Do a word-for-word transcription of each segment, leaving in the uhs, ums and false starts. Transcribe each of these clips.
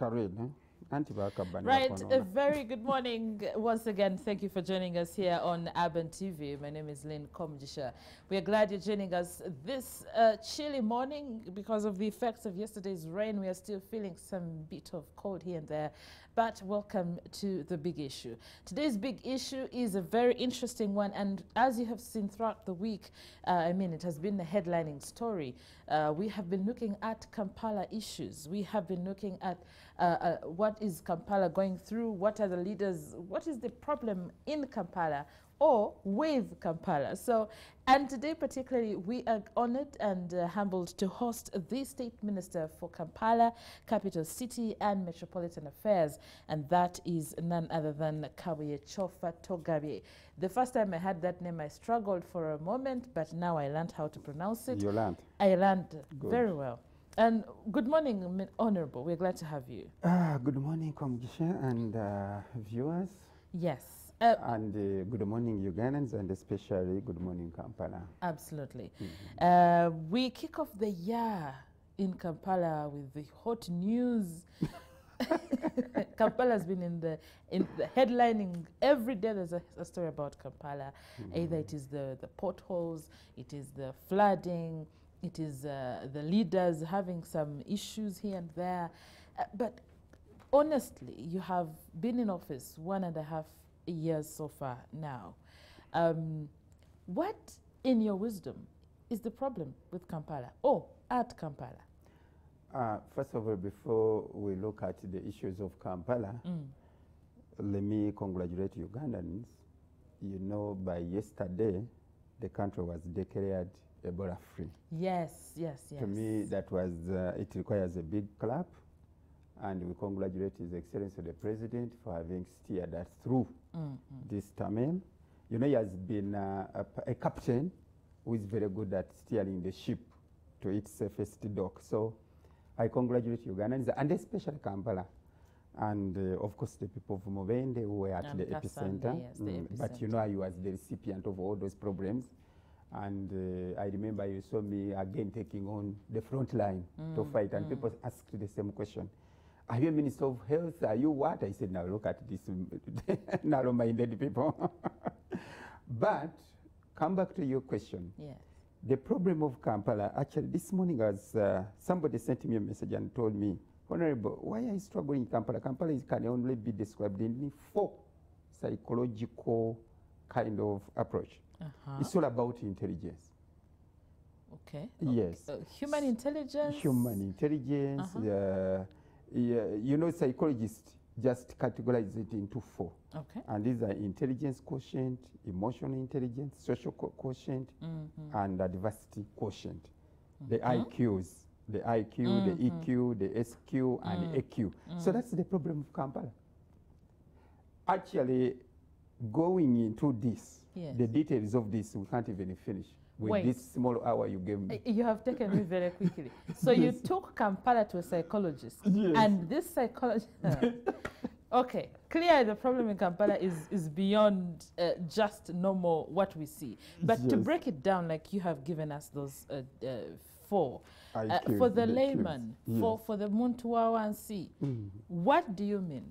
Karin. Right, a very good morning once again. Thank you for joining us here on Urban T V. My name is Lynn Komjisha. We are glad you're joining us this uh, chilly morning because of the effects of yesterday's rain. We are still feeling some bit of cold here and there, but welcome to the big issue. Today's big issue is a very interesting one, and as you have seen throughout the week, uh, I mean, it has been a headlining story. Uh, we have been looking at Kampala issues. We have been looking at uh, uh, what is Kampala going through, what are the leaders, what is the problem in Kampala or with Kampala. So, and today particularly, we are honored and uh, humbled to host the State Minister for Kampala, Capital City and Metropolitan Affairs, and that is none other than Kabuye Kyofatogabye. The first time I heard that name, I struggled for a moment, but now I learned how to pronounce it. You learned. I learned Good. Very well. And good morning, Honorable. We're glad to have you. Uh, good morning, Komjisha and uh, viewers. Yes. Uh, and uh, good morning, Ugandans, and especially good morning, Kampala. Absolutely. Mm-hmm. uh, we kick off the year in Kampala with the hot news. Kampala has been in the in the headlining every day. There's a, a story about Kampala. Mm-hmm. Either it is the the potholes, it is the flooding. It is uh, the leaders having some issues here and there. Uh, but honestly, you have been in office one and a half years so far now. Um, what, in your wisdom, is the problem with Kampala or at Kampala? Uh, first of all, before we look at the issues of Kampala, mm. let me congratulate Ugandans. You know, by yesterday, the country was declared Ebola free. Yes, yes, yes. To me, that was, uh, it requires a big clap, and we congratulate His Excellency the President for having steered us through mm, mm. this term. You know, he has been uh, a, a captain who is very good at steering the ship to its safest dock. So I congratulate Ugandans, and especially Kampala, and uh, of course the people of Mubende who were at um, the epicenter. Yes, mm, the epicenter. But you know, I was the recipient of all those problems. And uh, I remember you saw me again taking on the front line mm, to fight, and mm. people asked the same question. Are you Minister of Health? Are you what? I said, now look at this narrow-minded people. But come back to your question. Yes. The problem of Kampala, actually this morning as uh, somebody sent me a message and told me, Honorable, why are you struggling in Kampala? Kampala is, can only be described in four psychological kind of approach. Uh-huh. It's all about intelligence. Okay. Yes. Uh, human intelligence. Human intelligence. Uh-huh. uh, yeah, you know, psychologists just categorize it into four. Okay. And these are intelligence quotient, emotional intelligence, social co quotient, mm-hmm. and adversity quotient. Mm-hmm. The I Qs, the I Q, mm-hmm. the E Q, the S Q, mm-hmm. and the A Q. Mm-hmm. So that's the problem of Kampala. Actually, going into this. Yes. The details of this, we can't even finish with Wait. This small hour you gave me. You have taken me very quickly. So yes. You took Kampala to a psychologist. Yes. And this psychologist... Okay, clearly the problem in Kampala is, is beyond uh, just normal what we see. But yes. to break it down, like you have given us those uh, uh, four, uh, for the, the layman, yes. for, for the Muntuawa and C, mm. what do you mean?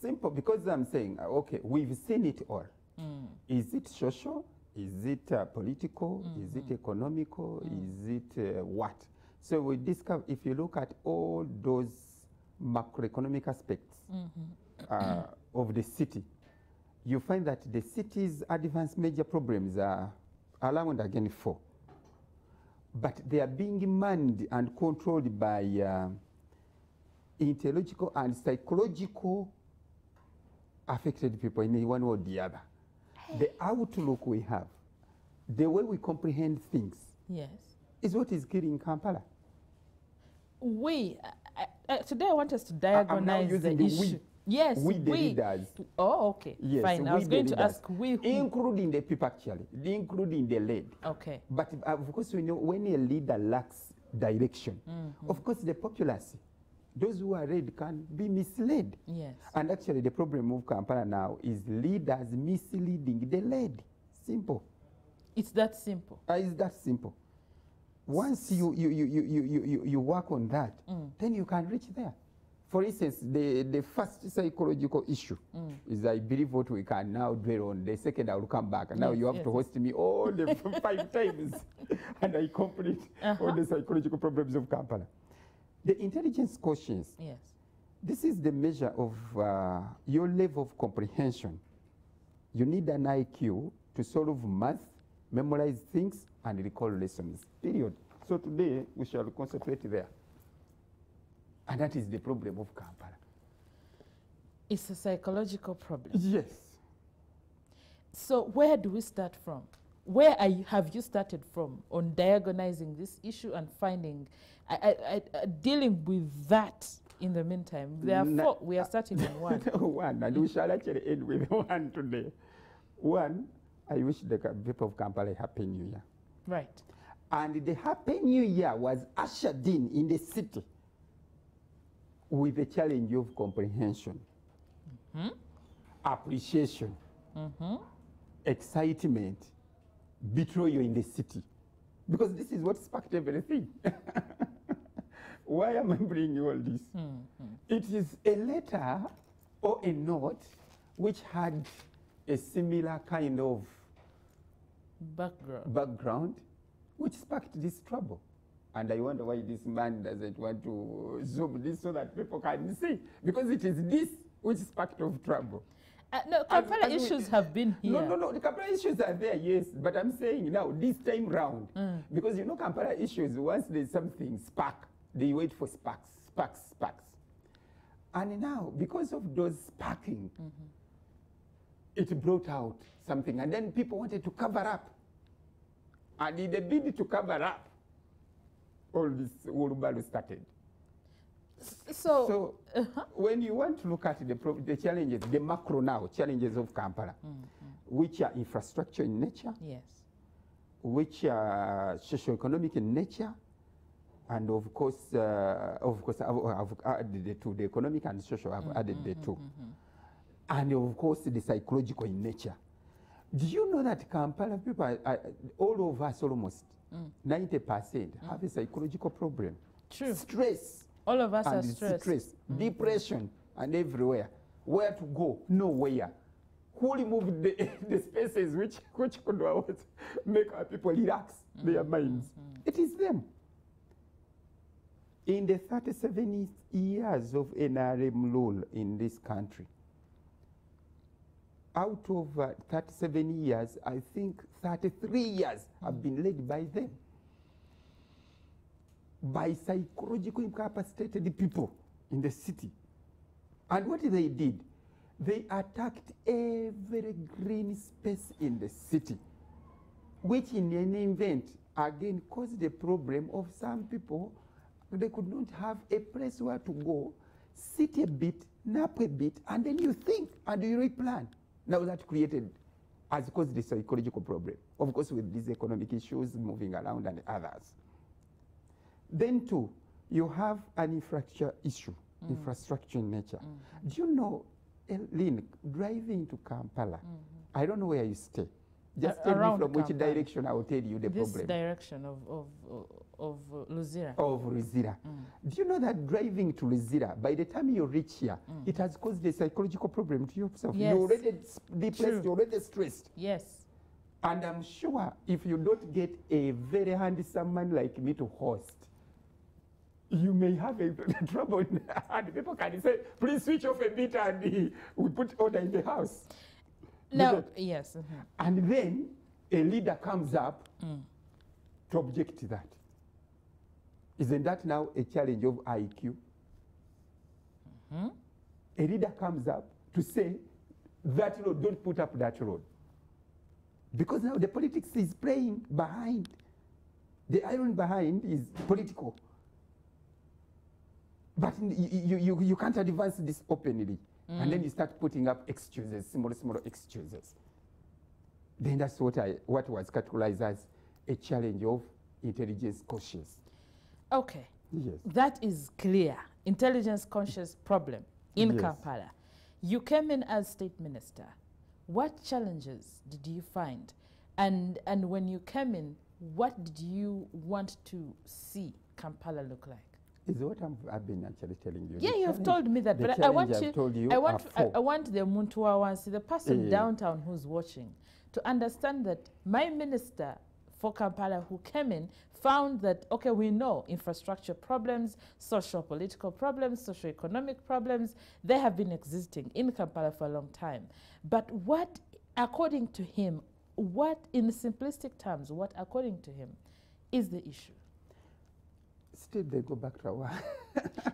Simple, because I'm saying, uh, okay, we've seen it all. Mm. Is it social? Is it uh, political? Mm-hmm. Is it economical? Mm. Is it uh, what? So we discover, if you look at all those macroeconomic aspects mm-hmm. uh, of the city, you find that the city's advanced major problems are around again four. But they are being manned and controlled by uh, intellectual and psychological affected people in one or the other. The outlook we have, the way we comprehend things, yes, is what is killing Kampala. We, uh, uh, today I want us to diagnose uh, the, the issue. We. Yes, we. The we. leaders. Oh, okay. Yes, fine. I was going leaders. to ask we who. Including the people, actually. Including the lead. Okay. But uh, of course, we know when a leader lacks direction, mm-hmm. of course, the populace, those who are led, can be misled. Yes. And actually the problem of Kampala now is leaders misleading the led. Simple. It's that simple. Uh, it's that simple. Once you, you, you, you, you, you, you work on that, mm. then you can reach there. For instance, the, the first psychological issue mm. is, I believe, what we can now dwell on. The second, I will come back. And yes, now you have yes. to host me all the five times, and I complete uh-huh. all the psychological problems of Kampala. The intelligence quotient, yes. this is the measure of uh, your level of comprehension. You need an I Q to solve math, memorize things, and recall lessons, period. So today, we shall concentrate there. And that is the problem of Kampala. It's a psychological problem. Yes. So where do we start from? Where are you, have you started from on diagonizing this issue and finding, I, I, I, uh, dealing with that in the meantime? Therefore, we are starting with one. One, and we shall actually end with one today. One, I wish the people of Kampala a happy new year. Right. And the happy new year was ushered in in the city with the challenge of comprehension, mm-hmm. appreciation, mm-hmm. excitement, betrayal in the city. Because this is what sparked everything. Why am I bringing you all this? Mm-hmm. It is a letter or a note which had a similar kind of background, background which sparked this trouble. And I wonder why this man doesn't want to zoom this so that people can see. Because it is this which is part of trouble. Uh, no, Kampala issues we, have been here. No, no, no. The Kampala issues are there, yes. But I'm saying now, this time round, mm. because you know Kampala issues, once there's something spark, they wait for sparks, sparks, sparks. And now, because of those sparking, mm-hmm. it brought out something. And then people wanted to cover up. And in the bid to cover up, all this Urubalu started. So, so uh -huh. when you want to look at the, the challenges, the macro now, challenges of Kampala, mm -hmm. which are infrastructure in nature, yes, which are socio-economic in nature, and of course, uh, of course, I've, I've added the two, the economic and social, I've mm -hmm. added the two. Mm -hmm. And of course, the psychological in nature. Do you know that Kampala people, are, are, all of us almost, ninety percent mm. have a psychological problem. True. Stress. All of us are stressed. Stress, mm. depression, and everywhere. Where to go? Nowhere. Who removed the, the spaces which, which could make our people relax mm. their minds? Mm. It is them. In the thirty-seven years of N R M rule in this country, out of uh, thirty-seven years, I think thirty-three years mm. have been led by them, by psychologically incapacitated people in the city. And what they did? They attacked every green space in the city, which in any event, again, caused the problem of some people. They could not have a place where to go, sit a bit, nap a bit, and then you think and you replan. Now that created, as caused the psychological problem, of course, with these economic issues moving around and others. Then too, you have an infrastructure issue, mm. infrastructure in nature. Mm. Do you know, Lynn, driving to Kampala, mm -hmm. I don't know where you stay. Just uh, tell me from which Kampala. Direction I will tell you the this problem. This direction of, of, of Luzira. Of Luzira. Mm. Do you know that driving to Luzira, by the time you reach here, mm. it has caused a psychological problem to yourself? Yes. You're already depressed, you're already stressed. Yes. And I'm sure if you don't get a very handsome man like me to host, you may have a trouble. And people can say, please switch off a bit and we put order in the house. No, yes. Mm-hmm. And then a leader comes up mm. to object to that. Isn't that now a challenge of I Q? Mm-hmm. A leader comes up to say, that road, don't put up that road. Because now the politics is playing behind. The iron behind is political. But you, you, you can't advance this openly. Mm. And then you start putting up excuses, small, small excuses. Then that's what I what was categorized as a challenge of intelligence conscious. Okay. Yes. That is clear. Intelligence conscious problem in yes. Kampala. You came in as state minister. What challenges did you find? And and when you came in, what did you want to see Kampala look like? is what I'm, I've been actually telling you. Yeah, you have told me that, but I want you, told you I want, I, I want the Muntuawansi, the person yeah. downtown who's watching, to understand that my minister for Kampala who came in found that, okay, we know infrastructure problems, socio-political problems, socio-economic problems, they have been existing in Kampala for a long time. But what, according to him, what, in simplistic terms, what, according to him, is the issue? Still, they go back to our...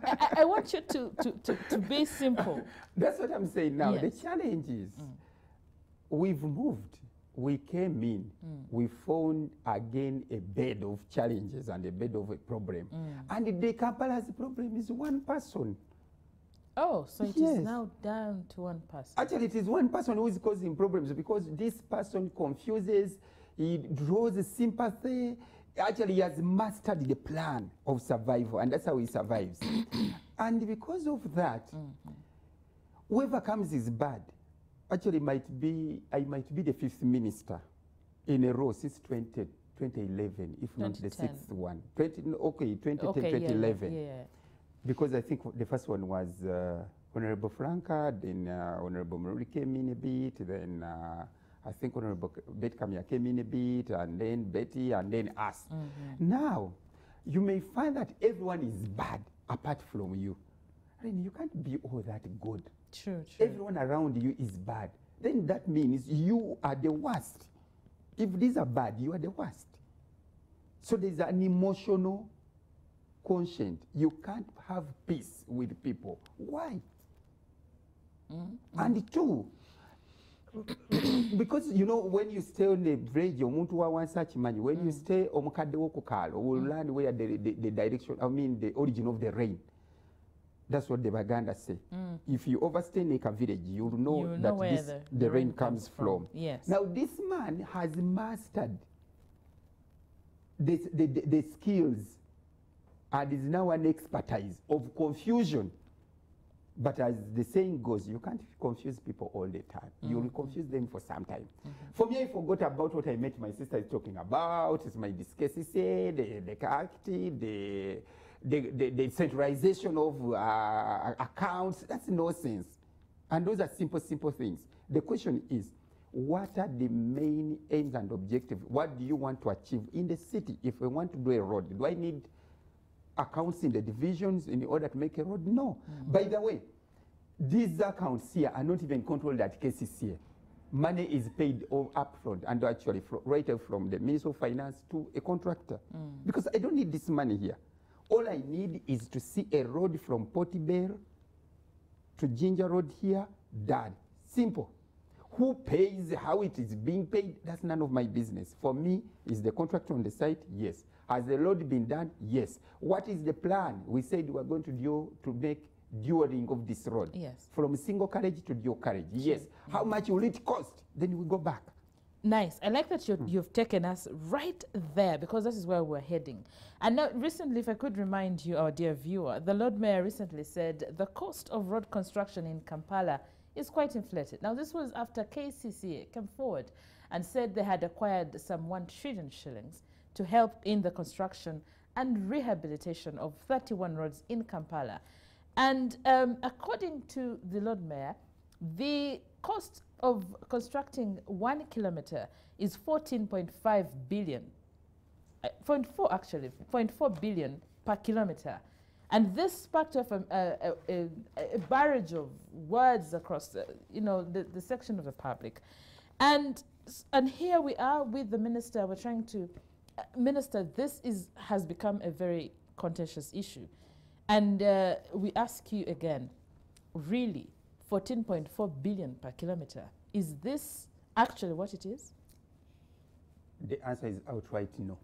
I, I want you to, to, to, to be simple. That's what I'm saying now. Yes. The challenge is mm. we've moved. We came in. Mm. We found, again, a bed of challenges and a bed of a problem. Mm. And the Kampala's problem is one person. Oh, so it yes. is now down to one person. Actually, it is one person who is causing problems because this person confuses, he draws sympathy. Actually, he has mastered the plan of survival, and that's how he survives. And because of that, mm-hmm. whoever comes is bad. Actually, might be I might be the fifth minister in a row since twenty, twenty eleven, if not the sixth one. twenty, okay, twenty ten, okay, twenty eleven. Yeah, yeah. Because I think the first one was uh, Honorable Franka, then uh, Honorable Maruri came in a bit, then... Uh, I think Honorable Betty Kamya came in a bit, and then Betty, and then us. Mm-hmm. Now, you may find that everyone is bad apart from you. I mean, you can't be all that good. True, true. Everyone around you is bad. Then that means you are the worst. If these are bad, you are the worst. So there's an emotional conscience. You can't have peace with people. Why? Mm-hmm. And two, because you know when you stay on the bridge, omuntu wa wansachi manyi. When mm. you stay omukadde wokukalo, will mm. learn where the, the the direction. I mean the origin of the rain. That's what the Baganda say. Mm. If you overstay in a village, you'll know you that know this, the, the, the rain, rain comes, comes from. from. Yes. Now this man has mastered this, the, the the skills, and is now an expertise of confusion. But as the saying goes, you can't confuse people all the time. Mm-hmm. You will confuse them for some time. Mm-hmm. For me, I forgot about what I met my sister is talking about. It's my K C C A, the the character, the, the, the, the centralization of uh, accounts. That's nonsense. And those are simple, simple things. The question is, what are the main aims and objectives? What do you want to achieve in the city? If we want to do a road, do I need accounts in the divisions in order to make a road? No. Mm-hmm. By the way, these accounts here are not even controlled at K C C A. Money is paid all up front and actually right from the Minister of Finance to a contractor. Mm. Because I don't need this money here. All I need is to see a road from Portibale to Ginger Road here, done. Simple. Who pays, how it is being paid, that's none of my business. For me, is the contractor on the site? Yes. Has the road been done? Yes. What is the plan? We said we are going to do to make dueling of this road. Yes. From single carriage to dual carriage. Yes. Mm. How much will it cost? Then we go back. Nice. I like that you, mm. you've taken us right there because this is where we're heading. And now, recently, if I could remind you, our dear viewer, the Lord Mayor recently said the cost of road construction in Kampala is quite inflated. Now, this was after K C C A came forward and said they had acquired some one trillion shillings to help in the construction and rehabilitation of thirty-one roads in Kampala. And um, according to the Lord Mayor, the cost of constructing one kilometer is fourteen point five billion, uh, zero point four actually, zero point four billion per kilometer. And this sparked off a, a, a, a barrage of words across the, you know, the, the section of the public. And, and here we are with the minister, we're trying to Minister, this is has become a very contentious issue, and uh, we ask you again, really, fourteen point four billion per kilometer, is this actually what it is? The answer is outright no.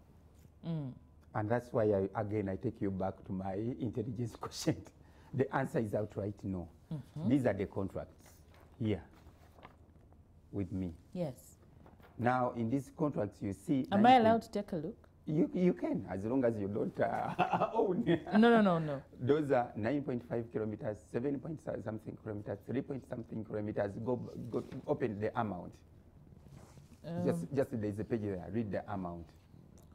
Mm. And that's why, I, again, I take you back to my intelligence quotient. The answer is outright no. Mm-hmm. These are the contracts here with me. Yes. Now, in these contracts, you see... Am I allowed to take a look? You, you can, as long as you don't uh, own. No, no, no, no. Those are nine point five kilometers, seven point something kilometers, three point something kilometers. Go, go open the amount. Um, just just there's a page there. Read the amount.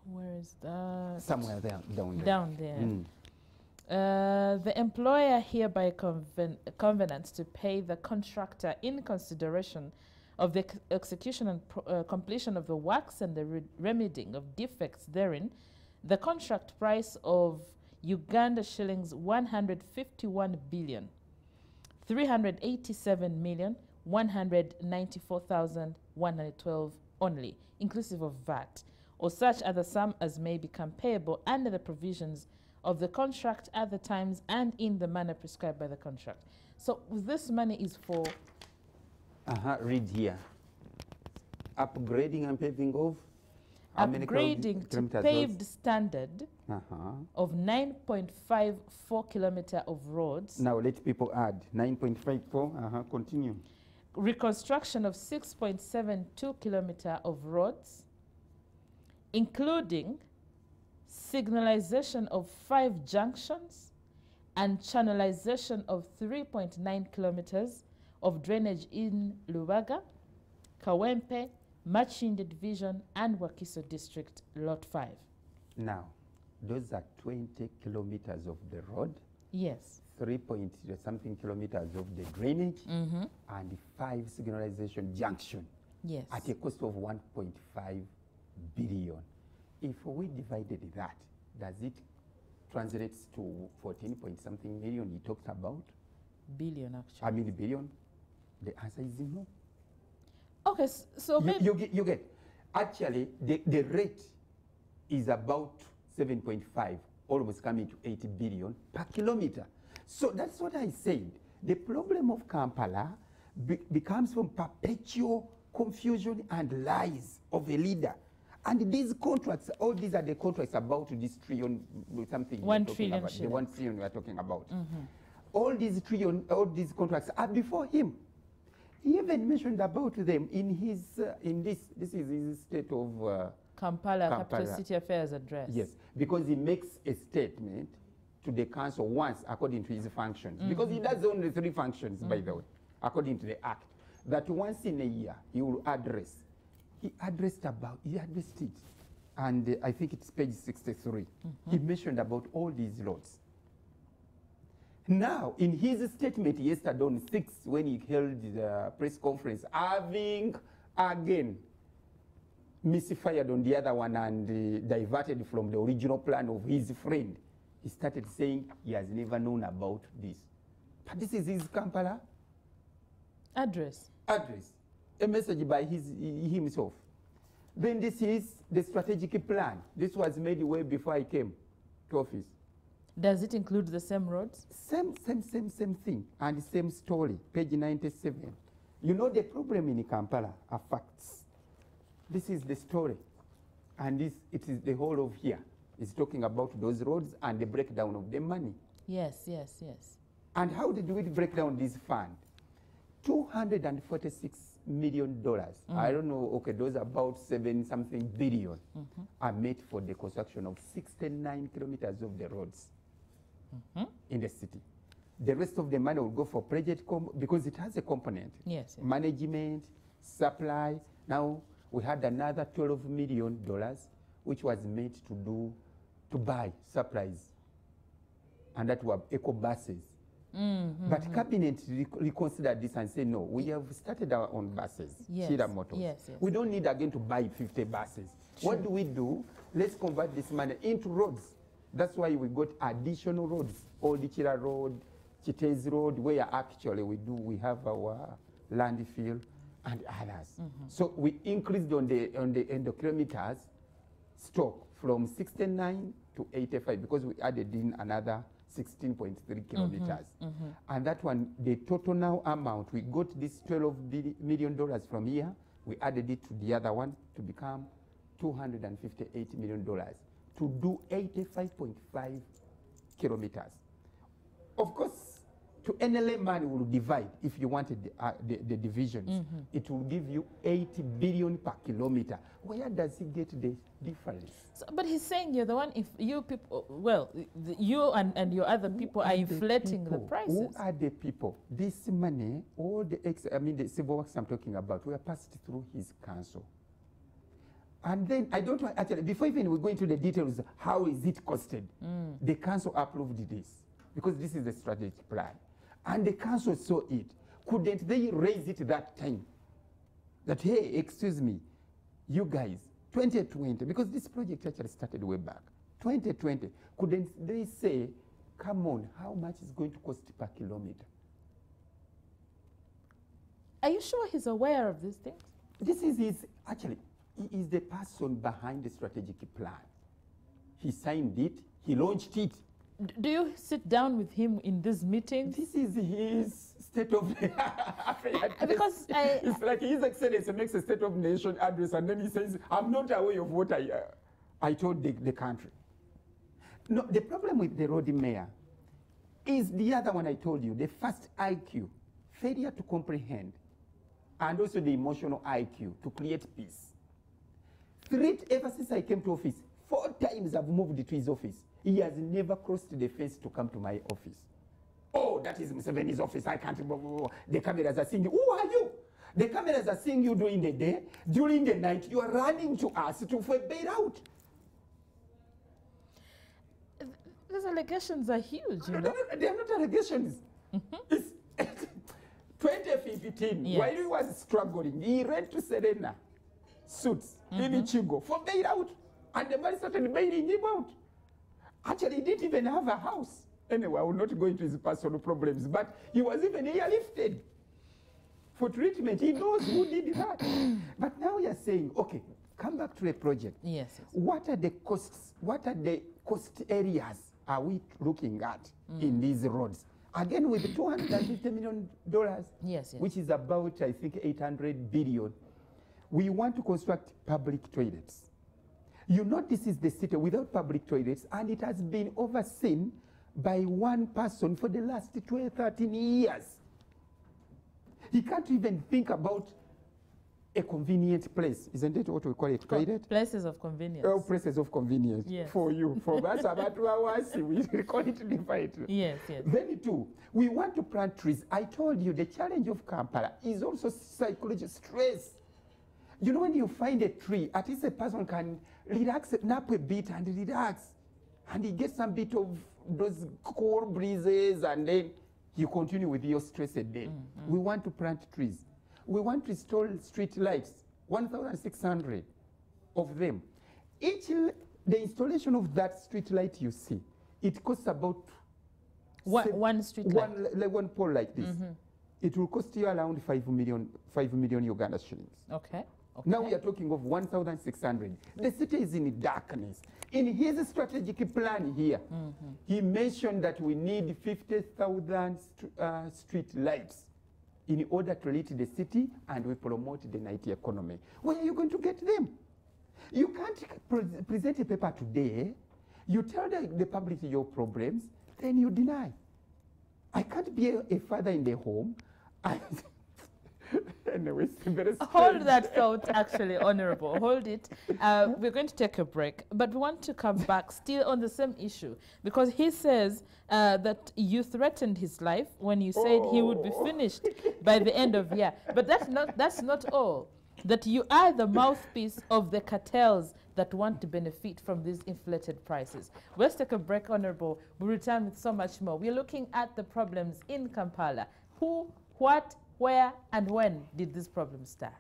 Where is that? Somewhere there, down there. Down there. Mm. Uh, the employer hereby conven covenants to pay the contractor in consideration of the ex execution and pro uh, completion of the works and the re remedying of defects therein, the contract price of Uganda shillings one hundred fifty-one billion, three hundred eighty-seven million, one hundred ninety-four thousand, one hundred twelve only, inclusive of V A T, or such other sum as may become payable under the provisions of the contract at the times and in the manner prescribed by the contract. So this money is for... Uh-huh, read here. Upgrading and paving of... Upgrading to paved roads? Standard uh-huh. of nine point five four kilometer of roads. Now let people add nine point five four, uh-huh, continue. Reconstruction of six point seven two kilometer of roads, including signalization of five junctions and channelization of three point nine kilometers of drainage in Lubaga, Kawempe, Machinde Division and Wakiso District, Lot five. Now, those are twenty kilometers of the road. Yes. three point something kilometers of the drainage, mm-hmm, and five signalization junction. Yes. At a cost of one point five billion. If we divided that, does it translate to fourteen point something million you talked about? Billion, actually. I mean, billion? The answer is no. Okay, so you, maybe... You get, you get. Actually, the, the rate is about seven point five, almost coming to eight billion per kilometer. So that's what I said. The problem of Kampala be becomes from perpetual confusion and lies of a leader. And these contracts, all these are the contracts about this trillion, something. One trillion. About, the one trillion we are talking about. Mm-hmm. All these trillion, all these contracts are before him. He even mentioned about them in his, uh, in this, this is his state of uh, Kampala, Kampala Capital City Affairs address. Yes, because he makes a statement to the council once according to his functions. Mm-hmm. Because he does only three functions, mm-hmm, by the way, according to the act. That once in a year he will address. He addressed about, he addressed it, and uh, I think it's page sixty-three. Mm-hmm. He mentioned about all these roads. Now, in his statement yesterday on six, when he held the press conference, having again misfired on the other one and uh, diverted from the original plan of his friend, he started saying he has never known about this. But this is his Kampala address. Address. A message by his, himself. Then this is the strategic plan. This was made way before I came to office. Does it include the same roads? Same, same, same, same thing, and same story, page ninety-seven. You know the problem in Kampala are facts. This is the story, and this, it is the whole of here. It's talking about those roads and the breakdown of the money. Yes, yes, yes. And how did we break down this fund? two hundred forty-six million dollars. Mm-hmm. I don't know, okay, those about seven something billion, mm-hmm, are made for the construction of sixty-nine kilometers of the roads, mm-hmm, in the city. The rest of the money will go for project com because it has a component. Yes, yes. Management, supply. Now we had another twelve million dollars which was made to do to buy supplies, and that were eco buses. Mm-hmm. But cabinet rec reconsidered this and said, no, we have started our own buses, yes, motors. Yes, yes. We don't need again to buy fifty buses. True. What do we do? Let's convert this money into roads. That's why we got additional roads, Oldichira Road, Chitez Road, where actually we do, we have our landfill and others. Mm-hmm. So we increased on the, on the endokilometers stock from sixty-nine to eighty-five because we added in another sixteen point three kilometers. Mm-hmm, mm-hmm. And that one, the total now amount, we got this twelve million dollars from here, we added it to the other one to become two hundred fifty-eight million dollars to do eighty-five point five kilometers. Of course, to any layman will divide, if you wanted the, uh, the, the divisions, mm-hmm, it will give you eighty billion per kilometer. Where does he get the difference? So, but he's saying you're the one, if you people, well, the, you and, and your other people who are, are inflating the, people? the prices. Who are the people? This money, all the, ex I mean the civil works I'm talking about, were passed through his council. And then, I don't want, actually, before even we go into the details, how is it costed? Mm. Mm. The council approved this because this is the strategic plan. And the council saw it. Couldn't they raise it that time? That, hey, excuse me, you guys, twenty twenty, because this project actually started way back, twenty twenty, couldn't they say, come on, how much is going to cost per kilometer? Are you sure he's aware of these things? This is his, actually, he is the person behind the strategic plan. He signed it, he launched it. Do you sit down with him in this meeting? This is his state of affairs. Because I, it's like His Excellency makes a state of nation address and then he says, I'm not aware of what I, uh, I told the, the country. No, the problem with the road mayor is the other one I told you, the first I Q, failure to comprehend, and also the emotional I Q to create peace. Three, ever since I came to office, four times I've moved to his office. He has never crossed the fence to come to my office. Oh, that is Museveni's office. I can't. Blah, blah, blah. The cameras are seeing you. Who are you? The cameras are seeing you during the day. During the night, you are running to us to for bail out. These allegations are huge. You no, know? no, no, they are not allegations. Mm-hmm. It's twenty fifteen, yes. While he was struggling, he ran to Serena, suits, mm-hmm. in Ichigo, for bail out. And the man started bailing him out. Actually, he didn't even have a house. Anyway, I will not go into his personal problems, but he was even airlifted for treatment. He knows who did that. But now you're saying, okay, come back to a project. Yes, yes. What are the costs? What are the cost areas are we looking at mm. in these roads? Again, with two hundred fifty million dollars, yes, yes, which is about, I think, eight hundred billion. We want to construct public toilets. You know, this is the city without public toilets, and it has been overseen by one person for the last twelve, thirteen years. He can't even think about a convenient place. Isn't it what we call it? Toilet? Places of convenience. Oh, places of convenience. Yes. For you. For us, about two hours, we call it differently. Yes, yes. Then, too, we want to plant trees. I told you the challenge of Kampala is also psychological stress. You know, when you find a tree, at least a person can relax, nap a bit and relax. And he gets some bit of those cool breezes and then you continue with your stress a day. Mm-hmm. We want to plant trees. We want to install street lights, one thousand six hundred of them. Each, the installation of that street light you see, it costs about... One, seven, one street one, light? Like one pole like this. Mm-hmm. It will cost you around five million, five million Uganda shillings. Okay. Okay. Now we are talking of one thousand six hundred. The city is in darkness. In his strategic plan here, mm-hmm. he mentioned that we need fifty thousand st uh, street lights in order to lead the city and we promote the night economy. Where are you going to get them? You can't pre present a paper today. You tell the, the public your problems, then you deny. I can't be a, a father in the home. I Anyways, hold that thought, actually, Honorable. Hold it. Uh, we're going to take a break, but we want to come back still on the same issue because he says uh, that you threatened his life when you said oh. he would be finished by the end of year. But that's not that's not all. That you are the mouthpiece of the cartels that want to benefit from these inflated prices. Let's take a break, Honorable. We'll return with so much more. We're looking at the problems in Kampala. Who, what, where and when did this problem start?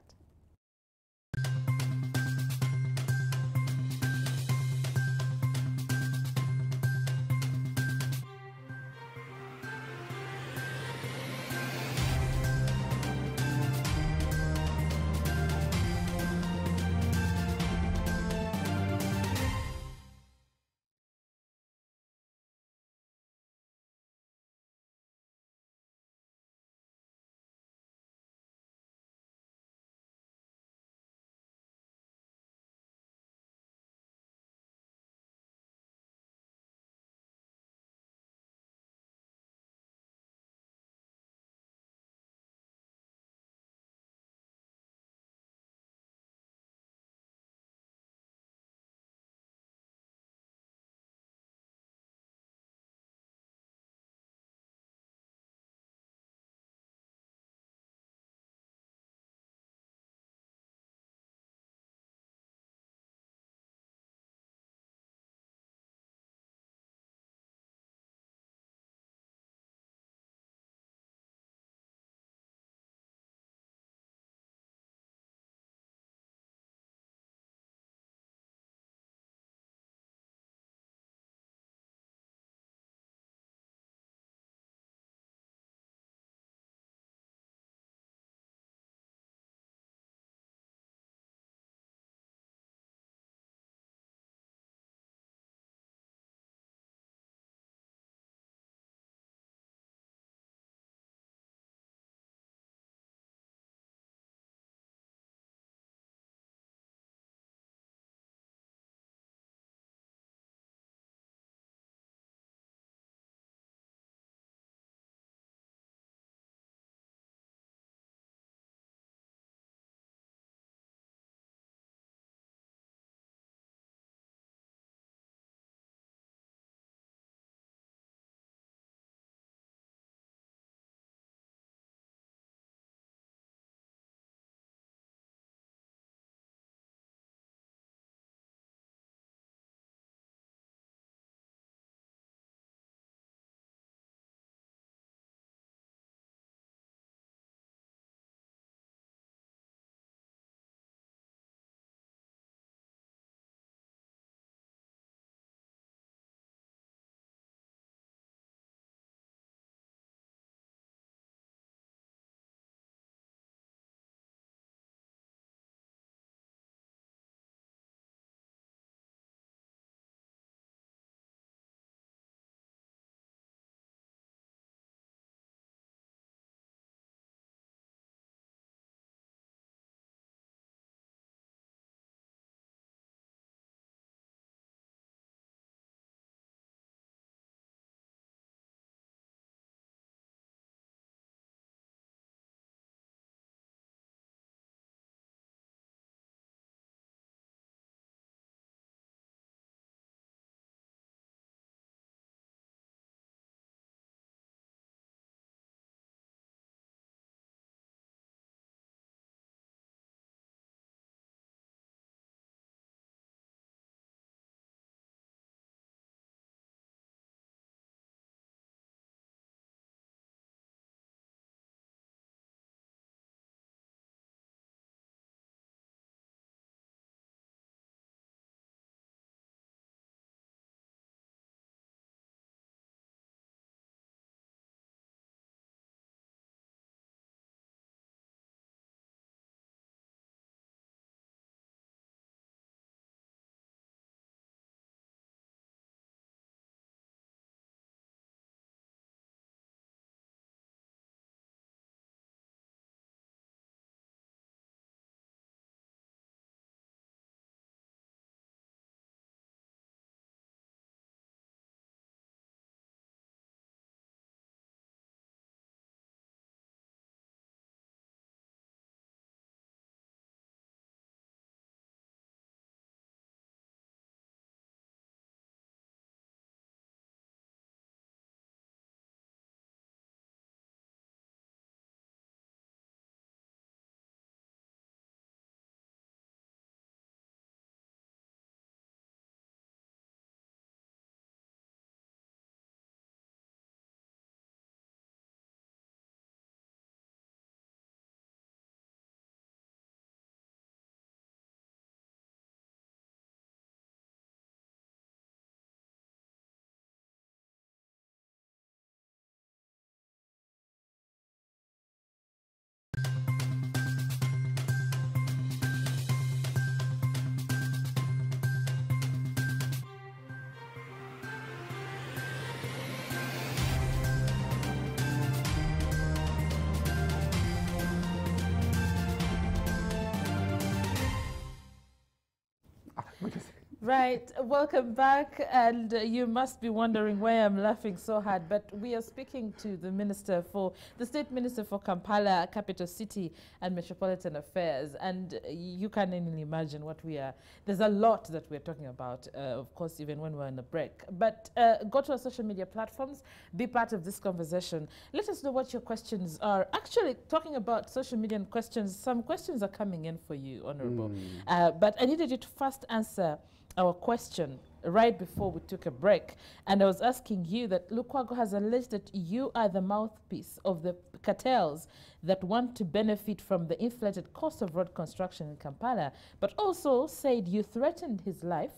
Right, welcome back, and uh, you must be wondering why I'm laughing so hard, but we are speaking to the Minister for, the State Minister for Kampala, Capital City and Metropolitan Affairs, and you can only imagine what we are, there's a lot that we're talking about, uh, of course, even when we're on a break, but uh, go to our social media platforms, be part of this conversation. Let us know what your questions are. Actually, talking about social media and questions, some questions are coming in for you, Honorable, mm. uh, but I needed you to first answer our question right before we took a break, and I was asking you that Lukwago has alleged that you are the mouthpiece of the cartels that want to benefit from the inflated cost of road construction in Kampala, but also said you threatened his life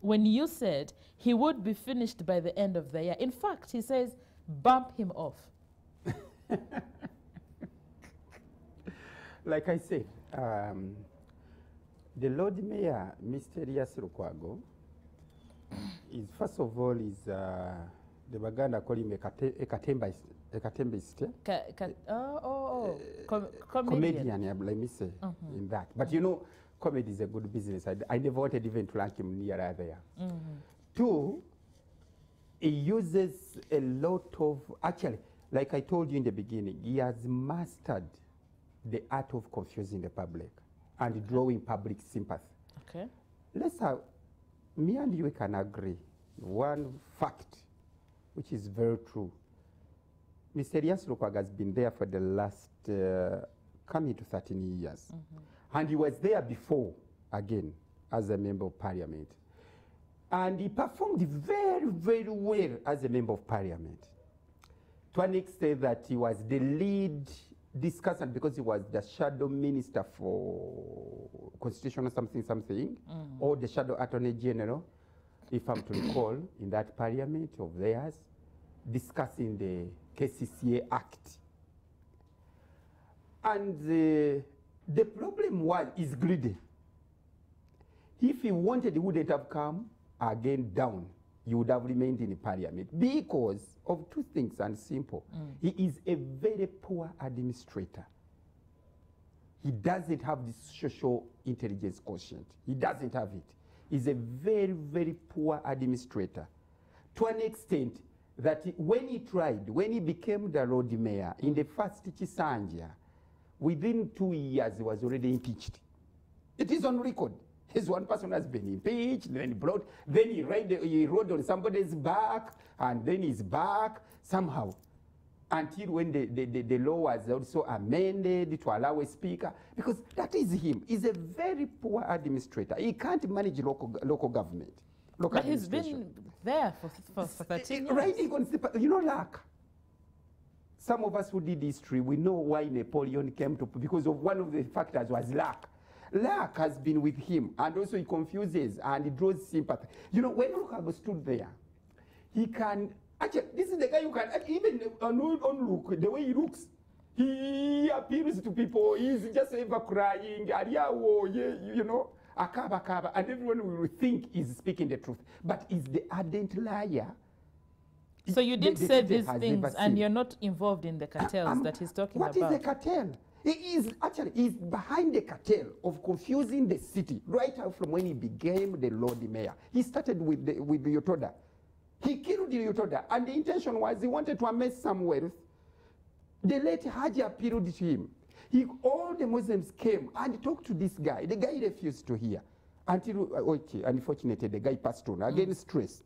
when you said he would be finished by the end of the year. In fact, he says, bump him off. Like I said, um, the Lord Mayor, Mister Erias Lukwago, is first of all is uh, the Baganda call him a katembiste. Ka ka oh, oh, oh. Com comedian. Comedian, let me say, mm-hmm. in that. But mm-hmm. you know, comedy is a good business. I, I never wanted even to rank him near there. Mm-hmm. Two, he uses a lot of, actually, like I told you in the beginning, he has mastered the art of confusing the public and drawing public sympathy. Okay. Let's have, me and you can agree one fact, which is very true. Mister Erias Lukwago has been there for the last uh, coming to thirteen years. Mm-hmm. And he was there before, again, as a member of parliament. And he performed very, very well as a member of parliament, to an extent that he was the lead discussant, because he was the shadow minister for constitutional something, something, mm-hmm. or the shadow attorney general, if I'm to recall, in that parliament of theirs, discussing the K C C A Act. And the, the problem was, is greedy. If he wanted, he wouldn't have come again down. He would have remained in the parliament because of two things, and simple. Mm. He is a very poor administrator. He doesn't have the social intelligence quotient. He doesn't have it. He's a very, very poor administrator. To an extent that he, when he tried, when he became the road mayor, in the first Chisanja, within two years he was already impeached. It is on record. His one person has been impeached, then brought, then he rode, he rode on somebody's back, and then his back, somehow. Until when the, the, the, the law was also amended to allow a speaker, because that is him. He's a very poor administrator. He can't manage local, local government. Local but he's been there for, for, for thirteen years. Riding on, you know, lack. Some of us who did history, we know why Napoleon came to, because of one of the factors was lack. Lack has been with him, and also he confuses and he draws sympathy. You know, when Rukabu stood there, he can actually, this is the guy who can even on, on look the way he looks, he appeals to people. He's just ever crying, you know, akaba akaba, and everyone will think he's speaking the truth, but he's the ardent liar. So you did the, say the these things, and seen. You're not involved in the cartels um, that he's talking what about. What is the cartel? He is actually he's behind the cartel of confusing the city right from when he became the Lord Mayor. He started with the, with the UTODA. He killed the UTODA, and the intention was he wanted to amass some wealth. The late Haji appealed to him. He, all the Muslims came and talked to this guy. The guy refused to hear. Until, okay, unfortunately, the guy passed on. Again, mm. stress.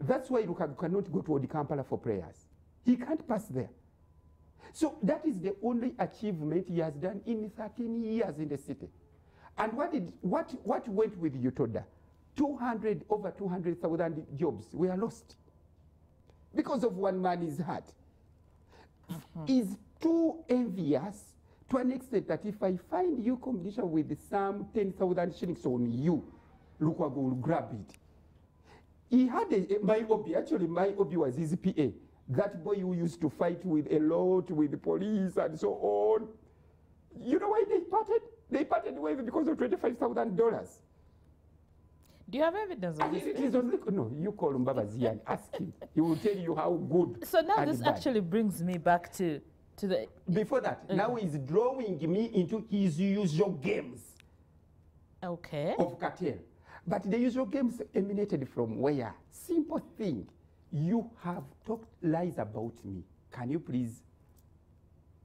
That's why you can, cannot go to Old Kampala for prayers. He can't pass there. So that is the only achievement he has done in thirteen years in the city. And what did what what went with UTODA? two hundred over two hundred thousand jobs were lost because of one man's heart. Mm-hmm. He's too envious to an extent that if I find you competition with some ten thousand shillings on you, Lukwago will grab it. He had a, a, my obi actually my obi was his P A. That boy who used to fight with a lot, with the police and so on. You know why they parted? They parted with because of twenty-five thousand dollars. Do you have evidence of this? It is on the, no, you call Mbaba Zia and ask him. He will tell you how good. So now this bad. Actually brings me back to, to the... Before that, mm. now he's drawing me into his usual games. Okay. Of cartel. But the usual games emanated from where? Simple thing. You have talked lies about me. Can you please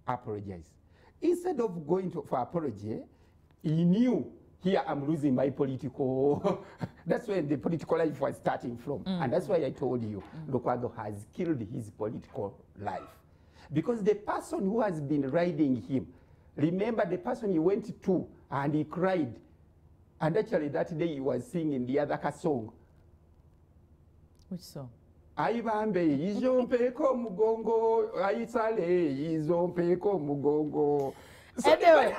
apologize? Instead of going to, for apology, he knew, here I'm losing my political... That's where the political life was starting from. Mm. And that's why I told you, mm. Lukwago has killed his political life. Because the person who has been riding him, remember the person he went to and he cried. And actually that day he was singing the Adaka song. Which song? Aibambe izompeko mugongo, aitsale izompeko mugongo. Anyway,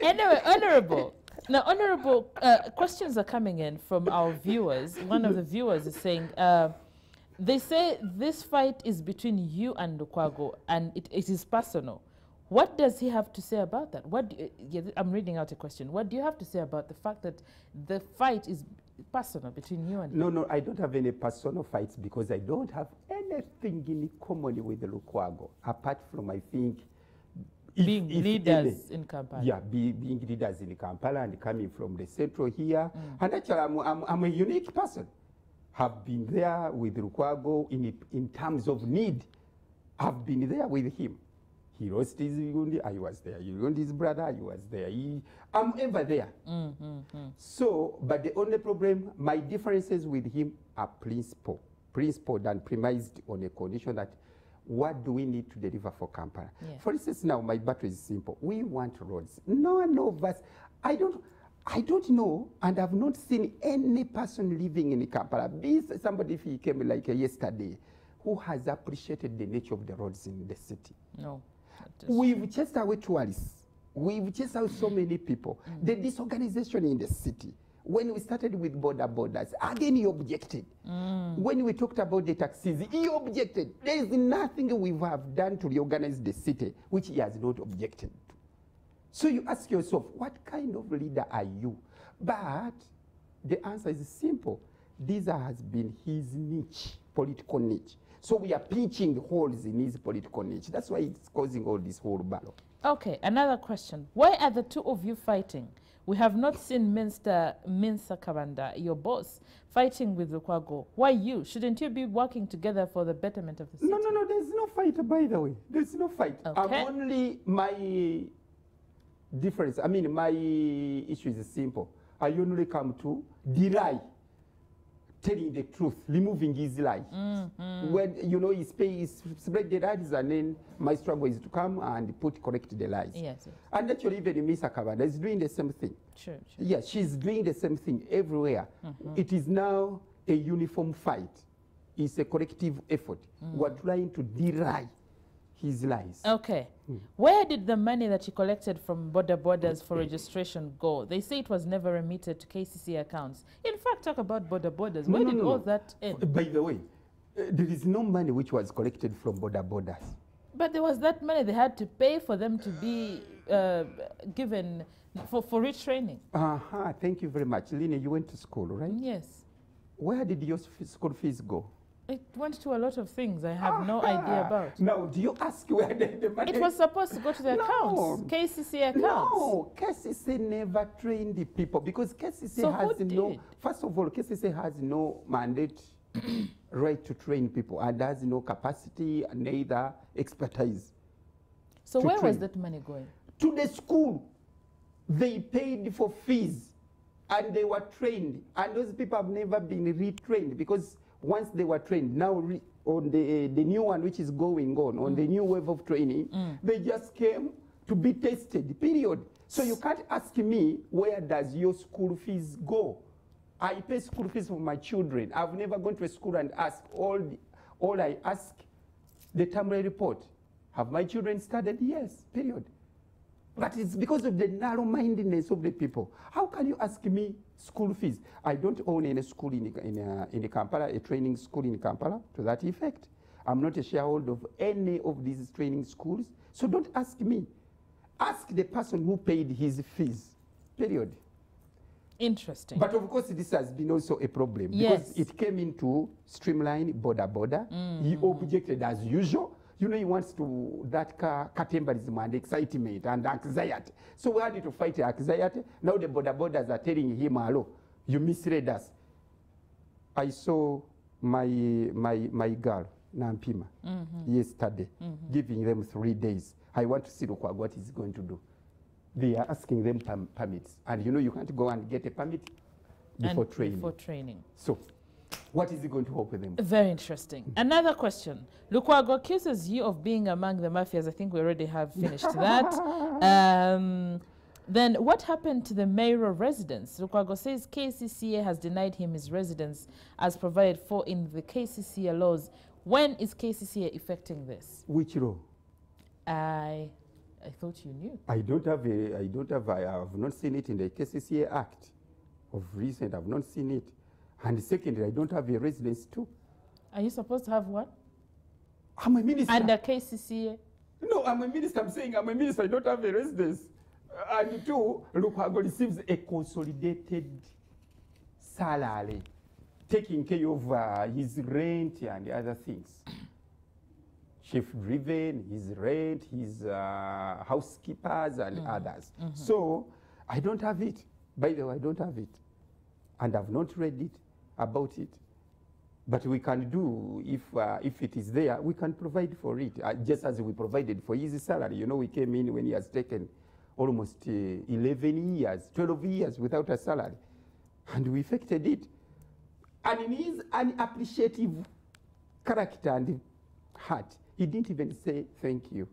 anyway, honorable. Now, honorable, uh, questions are coming in from our viewers. One of the viewers is saying, uh, they say this fight is between you and Lukwago, and it, it is personal. What does he have to say about that? What do you, yeah, I'm reading out a question. What do you have to say about the fact that the fight is personal between you and No, him? No, I don't have any personal fights because I don't have anything in common with Lukwago, apart from, I think, If, being if leaders in, the, in Kampala. Yeah, be, being leaders in Kampala and coming from the central here. Mm. And actually, I'm, I'm, I'm a unique person. Have been there with Lukwago in, in terms of need. I've been there with him. He lost his Ugundi, I was there. He lost his brother, I was there. He, I'm ever there. Mm, mm, mm. So, but the only problem, my differences with him are principle. Principled and premised on a condition that what do we need to deliver for Kampala? Yeah. For instance, now my battery is simple. We want roads. No one of us, I don't, I don't know, and I've not seen any person living in Kampala. Be somebody, if he came like uh, yesterday, who has appreciated the nature of the roads in the city. No. We've chased away tourists. We've chased out so many people. Mm. The disorganization in the city. When we started with border borders, again he objected. Mm. When we talked about the taxis, he objected. There is nothing we have done to reorganize the city, which he has not objected to. So you ask yourself, what kind of leader are you? But the answer is simple. This has been his niche, political niche. So we are pinching holes in his political niche. That's why it's causing all this whole battle. Okay, another question. Why are the two of you fighting? We have not seen Minister Minsa Kabanda, your boss, fighting with Lukwago. Why you? Shouldn't you be working together for the betterment of the city? No, no, no, there's no fight, by the way. There's no fight. Okay. I'm only, my difference, I mean, my issue is simple. I only come to deny, telling the truth, removing his lie. Mm, mm. When, you know, he spread the lies, and then my struggle is to come and put correct the lies. Yes, yes. And actually, even Miss Akabada is doing the same thing. Sure, sure. Yeah, she's doing the same thing everywhere. Mm-hmm. It is now a uniform fight. It's a collective effort. Mm. We're trying to deny his lies. Okay. Mm. Where did the money that he collected from border borders for registration go? They say it was never remitted to K C C A accounts. In fact, talk about border borders. Where no, no, did no. all that end? By the way, uh, there is no money which was collected from border borders. But there was that money they had to pay for them to be uh, given for, for retraining. Uh-huh. Thank you very much. Lina, you went to school, right? Yes. Where did your school fees go? It went to a lot of things I have Aha. no idea about. Now, do you ask where the, the money... It was supposed to go to the no. accounts, K C C A accounts. No, K C C A never trained the people because K C C A so has no... First of all, K C C A has no mandate right to train people and has no capacity, neither expertise. So where train. was that money going? To the school. They paid for fees and they were trained. And those people have never been retrained because... Once they were trained, now re on the, uh, the new one which is going on, on mm. the new wave of training, mm. they just came to be tested, period. So you can't ask me, where does your school fees go? I pay school fees for my children. I've never gone to a school and asked. All, the, all I ask, the Temere report. Have my children studied? Yes, period. But it's because of the narrow-mindedness of the people. How can you ask me school fees? I don't own any school in, in, uh, in Kampala, a training school in Kampala, to that effect. I'm not a shareholder of any of these training schools. So don't ask me. Ask the person who paid his fees, period. Interesting. But of course, this has been also a problem. Yes. Because it came into streamline, border, border. Mm-hmm. He objected as usual. You know, he wants to, that catemberism and excitement and anxiety. So we had to fight anxiety. Now the border borders are telling him, hello, you misread us. I saw my, my, my girl, Nampima, mm-hmm. yesterday, mm-hmm. giving them three days. I want to see Lukwago, what he's going to do. They are asking them perm permits. And you know, you can't go and get a permit before and training. Before training. So, what is he going to hope with them? Very interesting. Mm-hmm. Another question. Lukwago accuses you of being among the mafias. I think we already have finished that. Um, then what happened to the mayoral residence? Lukwago says K C C A has denied him his residence as provided for in the K C C A laws. When is K C C A effecting this? Which law? I... I thought you knew. I don't have a, I don't have, I have not seen it in the K C C A Act of recent. I've not seen it. And secondly, I don't have a residence too. Are you supposed to have what? I'm a minister. Under K C C A? No, I'm a minister. I'm saying I'm a minister. I don't have a residence. And two, Lukwago receives a consolidated salary, taking care of uh, his rent and other things. Chief-driven, his rent, his uh, housekeepers, and mm-hmm. others. Mm-hmm. So I don't have it. By the way, I don't have it. And I've not read it about it. But we can do, if, uh, if it is there, we can provide for it, uh, just as we provided for his salary. You know, we came in when he has taken almost uh, eleven years, twelve years without a salary. And we effected it. And in his unappreciative character and heart, he didn't even say thank you.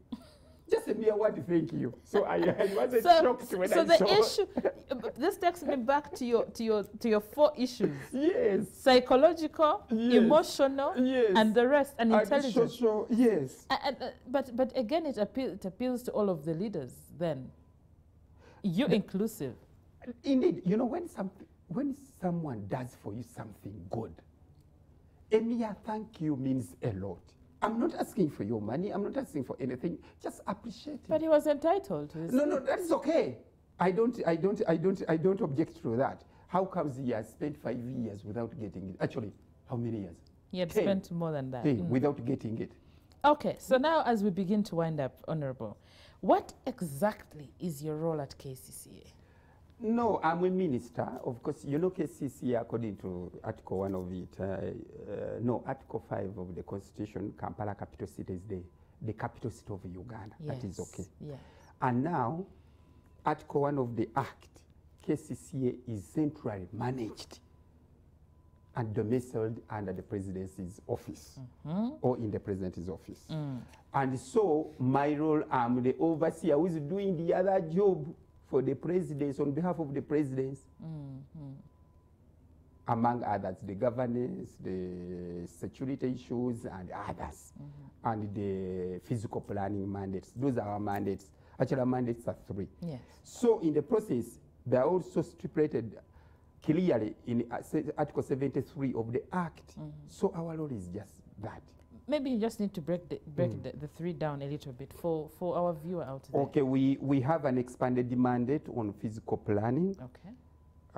Just a mere word, thank you. So I, I wasn't so, shocked when so I the saw. So the issue, this takes me back to your to your to your four issues. Yes. Psychological, yes. Emotional, yes. And the rest, and intelligence. And social, yes. Uh, uh, but but again, it appeal it appeals to all of the leaders. Then, you inclusive. Indeed, you know when some when someone does for you something good, a mere thank you means a lot. I'm not asking for your money. I'm not asking for anything. Just appreciate it. But he was entitled to his. No, no, that is okay. I don't, I don't, I don't, I don't object to that. How comes he has spent five years without getting it? Actually, how many years? He had Ten. spent more than that. Mm. Without getting it. Okay, so now as we begin to wind up, Honorable, what exactly is your role at K C C A? No, I'm a minister. Of course, you know K C C A, according to Article one of it, uh, uh, no, Article five of the Constitution, Kampala capital city is the, the capital city of Uganda. Yes. That is okay. Yes. And now, Article one of the Act, K C C A is centrally managed and domiciled under the President's office, mm-hmm. or in the President's office. Mm. And so, my role, I'm the overseer who is doing the other job for the presidents, on behalf of the presidents, mm-hmm. among others, the governance, the security issues, and others, mm-hmm. and the physical planning mandates. Those are our mandates. Actually, our mandates are three. Yes. So in the process, they are also stipulated clearly in uh, Article seventy-three of the Act. Mm-hmm. So our role is just that. Maybe you just need to break the break mm. the, the three down a little bit for for our viewer out there. Okay, we we have an expanded mandate on physical planning. Okay,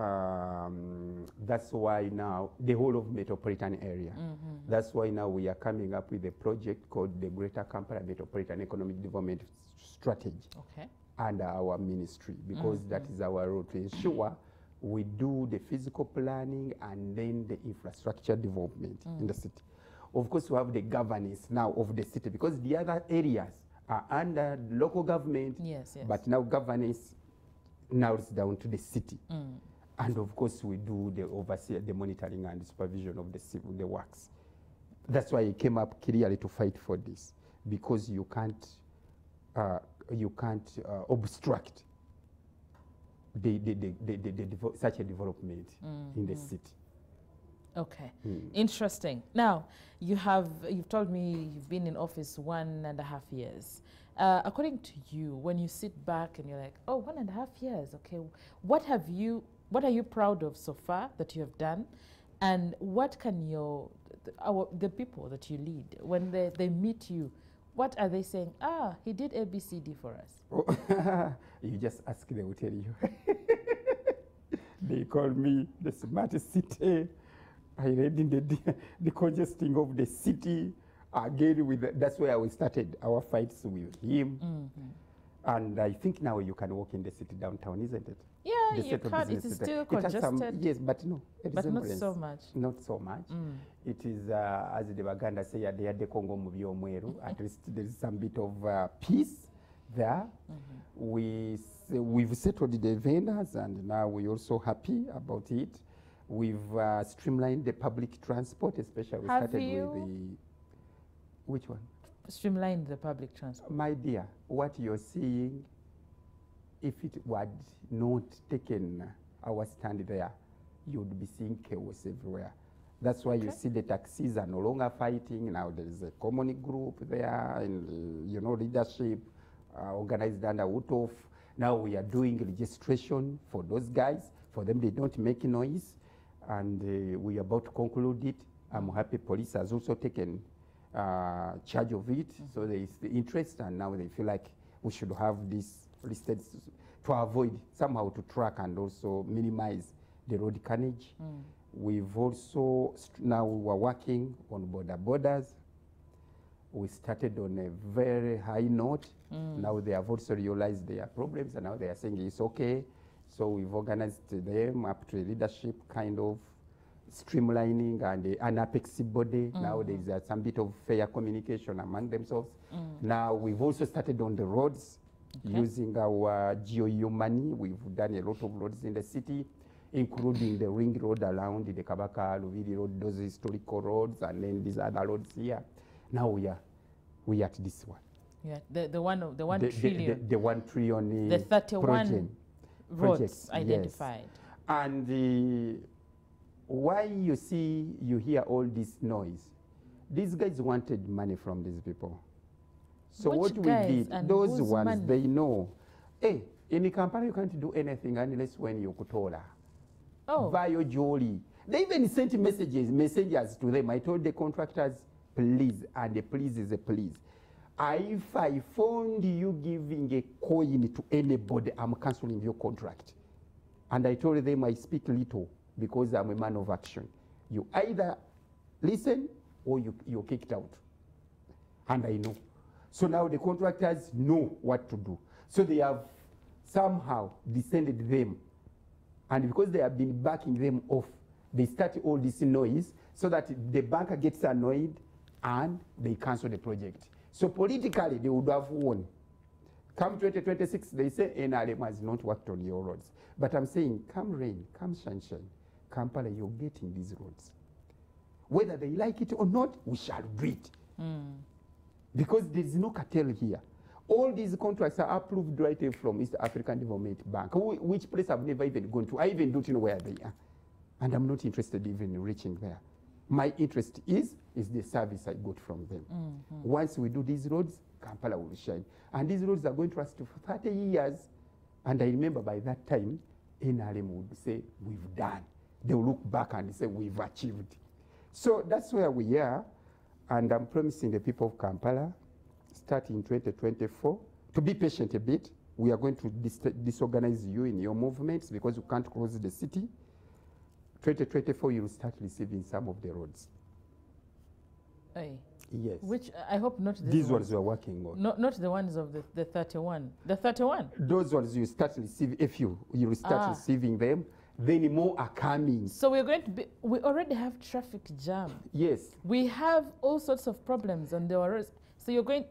um, that's why now the whole of metropolitan area. Mm-hmm. That's why now we are coming up with a project called the Greater Kampala Metropolitan Economic Development Strategy. Okay, under our ministry, because mm-hmm. that is our role to ensure we do the physical planning and then the infrastructure development mm. in the city. Of course, we have the governance now of the city, because the other areas are under local government, yes, yes. but now governance narrows down to the city. Mm. And of course, we do the overseer, the monitoring and supervision of the, the works. That's why I came up clearly to fight for this, because you can't, uh, you can't uh, obstruct the, the, the, the, the, the such a development mm. in the mm. city. Okay, mm. interesting. Now, you have, you've told me you've been in office one and a half years. Uh, according to you, when you sit back and you're like, oh, one and a half years, okay, what have you, what are you proud of so far that you have done? And what can your, th our, the people that you lead, when they, they meet you, what are they saying? Ah, he did A B C D for us. Oh, you just ask, they will tell you. They call me the smartest city. I read in the, the congesting of the city, again, with the, that's where we started our fights with him. Mm-hmm. And I think now you can walk in the city downtown, isn't it? Yeah, the set of business. It is still it congested. Some, yes, but no. But not so much. Not so much. Mm. It is, uh, as the Baganda say, at the Congo Mubiomweru, at least there is some bit of uh, peace there. Mm-hmm. we, we've settled the vendors, and now we're also happy about it. We've uh, streamlined the public transport, especially we Have started you with the... Which one? Streamlined the public transport. My dear, what you're seeing, if it were not taken our stand there, you'd be seeing chaos everywhere. That's why okay. you see the taxis are no longer fighting. Now there is a common group there, and, you know, leadership uh, organized under U T O F. Now we are doing registration for those guys. For them, they don't make noise, and uh, we are about to conclude it. I'm happy police has also taken uh, charge of it. Mm-hmm. So there is the interest, and now they feel like we should have this listed to avoid, somehow to track and also minimize the road carnage. Mm. We've also, now we are working on border borders. We started on a very high note. Mm. Now they have also realized their problems, and now they are saying it's okay. So we've organized them up to leadership, kind of streamlining, and uh, an apex body. Mm. Now there's uh, some bit of fair communication among themselves. Mm. Now we've also started on the roads okay. using our uh, G O U money. We've done a lot of roads in the city, including the ring road around the Kabaka-Luviri Road, those historical roads, and then these other roads here. Now we are, we are at this one. Yeah, the, the one, the one the, trillion. The, the, the one trillion. The thirty-one. Project. Roads projects, identified. Yes. And uh, why you see, you hear all this noise? These guys wanted money from these people. So Which what we did, those ones, money? They know, hey, in Kampala you can't do anything unless when you kutola. Oh. Via Jolie. They even sent messages, messengers to them. I told the contractors, please, and the please is a please. If I found you giving a coin to anybody, I'm cancelling your contract. And I told them I speak little because I'm a man of action. You either listen or you, you're kicked out. And I know. So now the contractors know what to do. So they have somehow descended them. And because they have been backing them off, they start all this noise so that the banker gets annoyed and they cancel the project. So politically, they would have won. Come twenty twenty-six, they say N R M has not worked on your roads. But I'm saying, come rain, come sunshine, Kampala, you're getting these roads. Whether they like it or not, we shall do it. Mm. Because there's no cartel here. All these contracts are approved right away from East African Development Bank, which place I've never even gone to. I even don't know where they are. And I'm not interested even in reaching there. My interest is, is the service I got from them. Mm-hmm. Once we do these roads, Kampala will shine. And these roads are going to last for thirty years. And I remember by that time, N R M would say, we've done. They will look back and say, we've achieved. So that's where we are. And I'm promising the people of Kampala, starting twenty twenty-four, to be patient a bit. We are going to dis disorganize you in your movements because you can't close the city. twenty twenty-four, you will start receiving some of the roads. Aye. Yes. Which uh, I hope not. These ones you are working on. No, not the ones of the, the thirty-one. The thirty-one? Those ones you start receiving, if you, you will start ah. receiving them, then more are coming. So we're going to be, we already have traffic jam. Yes. We have all sorts of problems on the roads. So you're going.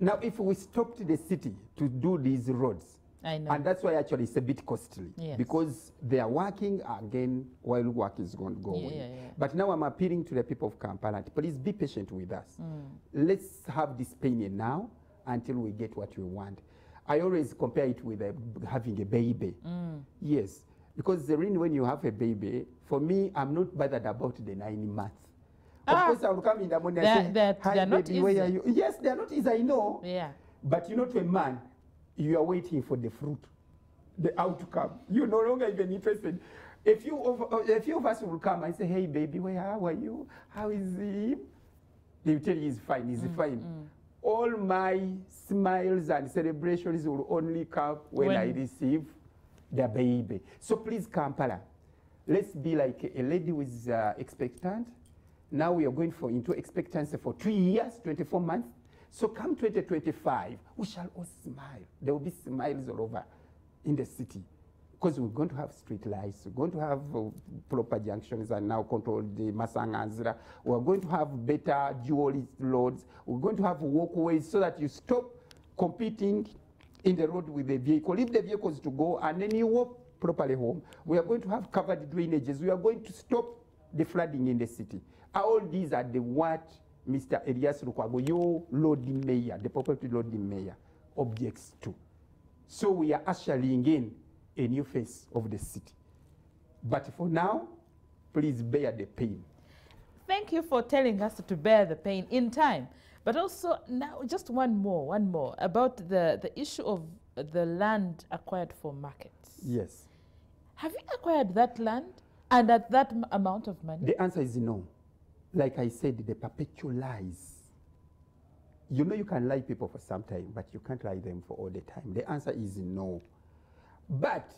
Now, if we stopped the city to do these roads, I know. And that's why actually it's a bit costly, yes. because they are working again while work is going to go yeah, away. Yeah, yeah. But now I'm appealing to the people of Kampala, please be patient with us. Mm. Let's have this pain now until we get what we want. I always compare it with uh, having a baby. Mm. Yes, because the reason when you have a baby, for me, I'm not bothered about the nine months. Ah. Of course, I will come in the morning and say, hi, baby, where are you? Yes, they're not easy, I know. Yeah. But you know, to a man, you are waiting for the fruit, the outcome. You're no longer even interested. If you of, a few of us will come and say, hey, baby, where, how are you? How is he? They will tell you he's fine, he's mm, fine. Mm. All my smiles and celebrations will only come when, when I receive the baby. So please, Kampala, let's be like a lady who is uh, expectant. Now we are going for into expectancy for three years, twenty-four months. So come twenty twenty-five, we shall all smile. There will be smiles all over in the city. because we're going to have street lights, we're going to have uh, proper junctions and now controlled the Masanganzira, we're going to have better dual roads, we're going to have walkways so that you stop competing in the road with the vehicle. If the vehicle is to go and then you walk properly home, we are going to have covered drainages, we are going to stop the flooding in the city. All these are the what Mister Erias Lukwago, your Lord Mayor, the property Lord Mayor, objects to. So we are ushering in a new face of the city. But for now, please bear the pain. Thank you for telling us to bear the pain in time. But also, now just one more, one more, about the, the issue of the land acquired for markets. Yes. Have you acquired that land and at that m amount of money? The answer is no. Like I said, the perpetual lies. You know you can lie people for some time, but you can't lie them for all the time. The answer is no. But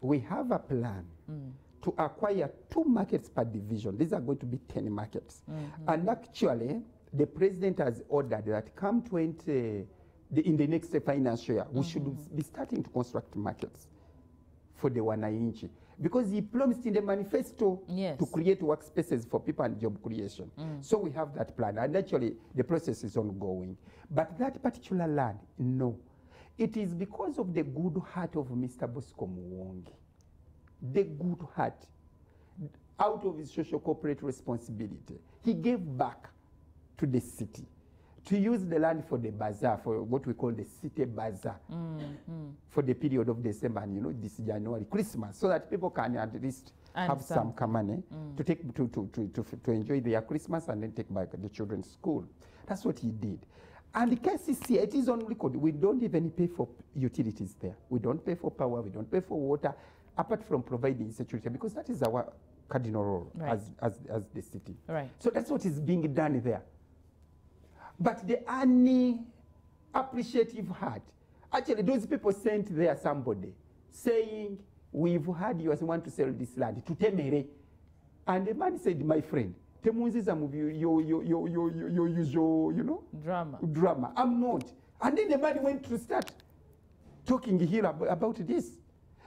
we have a plan mm. to acquire two markets per division. These are going to be ten markets. Mm-hmm. And actually, the president has ordered that come twenty, the, in the next financial year, we mm-hmm. should be starting to construct markets for the Wanainchi. Because he promised in the manifesto yes. to create workspaces for people and job creation. Mm. So we have that plan. And actually, the process is ongoing. But that particular land, no. It is because of the good heart of Mister Bosco Mwongi. The good heart. Out of his social corporate responsibility, he gave back to the city to use the land for the bazaar, for what we call the city bazaar, mm-hmm. for the period of December and, you know, this January, Christmas, so that people can at least and have some, some money mm. to take to, to, to, to, to enjoy their Christmas and then take back the children's school. That's what he did. And the K C C A, it is on record. We don't even pay for utilities there. We don't pay for power. We don't pay for water, apart from providing security, because that is our cardinal role right. as, as, as the city. Right. So that's what is being done there. But the any appreciative heart, actually those people sent there somebody saying, we've heard you want to sell this land to Temere. And the man said, my friend, Temunziza movie, your usual, you know? Drama. Drama, I'm not. And then the man went to start talking here about, about this.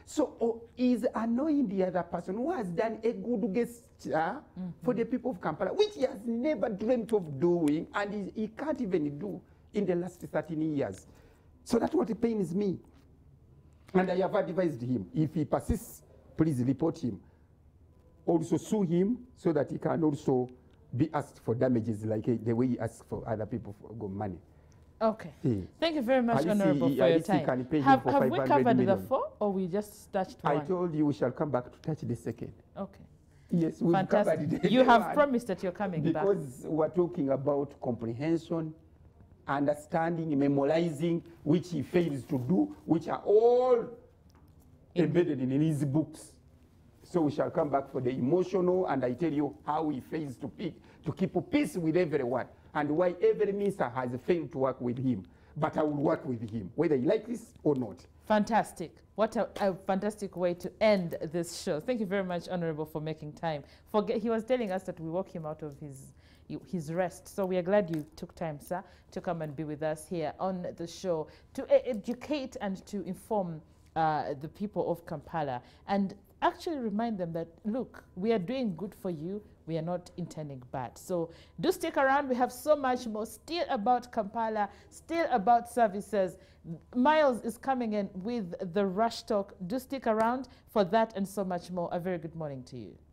So oh, he's annoying the other person who has done a good gesture mm-hmm. for the people of Kampala, which he has never dreamt of doing, and he, he can't even do in the last thirteen years. So that's what pains me. And I have advised him, if he persists, please report him. Also sue him so that he can also be asked for damages like uh, the way he asks for other people for money. Okay. Hey. Thank you very much, Honorable, for your time. Have, have we covered million. the four, or we just touched one? I told you we shall come back to touch the second. Okay. Yes, we've Fantastic. covered it. You have promised that you're coming because back. Because we're talking about comprehension, understanding, memorizing, which he fails to do, which are all in embedded in his books. So we shall come back for the emotional, and I tell you how he fails to, pick, to keep peace with everyone, and why every minister has failed to work with him. But I will work with him, whether he likes this or not. Fantastic. What a, a fantastic way to end this show. Thank you very much, Honorable, for making time. Forget, he was telling us that we woke him out of his, his rest. So we are glad you took time, sir, to come and be with us here on the show to uh, educate and to inform uh, the people of Kampala, and actually remind them that, look, we are doing good for you. We are not intending bad. So do stick around. We have so much more still about Kampala, still about services. Miles is coming in with the Rush Talk. Do stick around for that and so much more. A very good morning to you.